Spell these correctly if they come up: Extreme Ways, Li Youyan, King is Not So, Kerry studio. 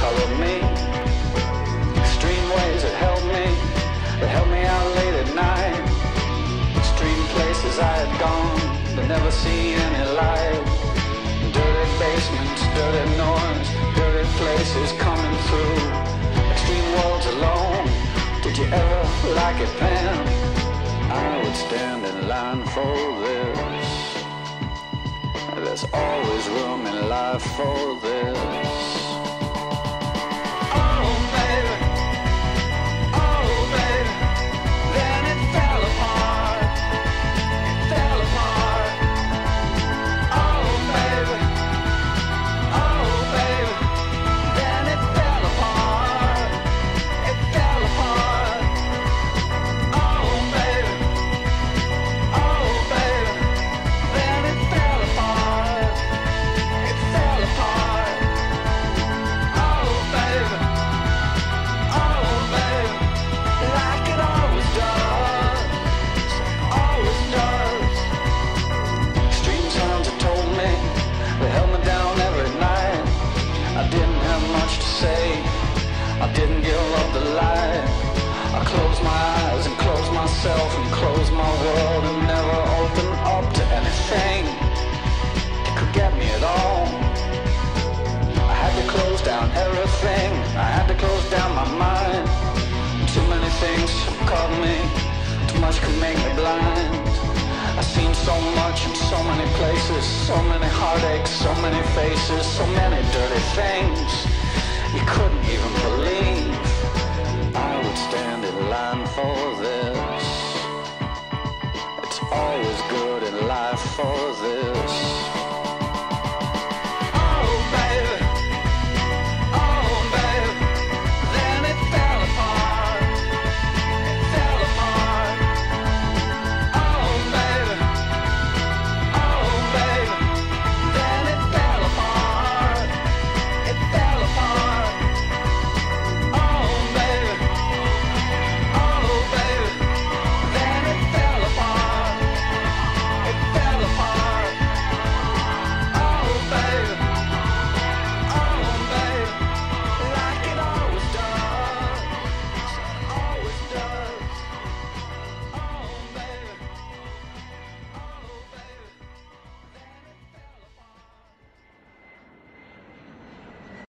colored me. Extreme ways that held me, out late at night. Extreme places I had gone, but never seen any light. Dirty basements, dirty noise, dirty places coming through. Extreme worlds alone, did you ever like it, Pam? I would stand in line for this. There's always room in life for this. I didn't give up the light. I closed my eyes and closed myself and closed my world and never opened up to anything that could get me at all. I had to close down everything. I had to close down my mind. Too many things caught me. Too much could make me blind. I've seen so much in so many places, so many heartaches, so many faces, so many dirty things. You couldn't even believe.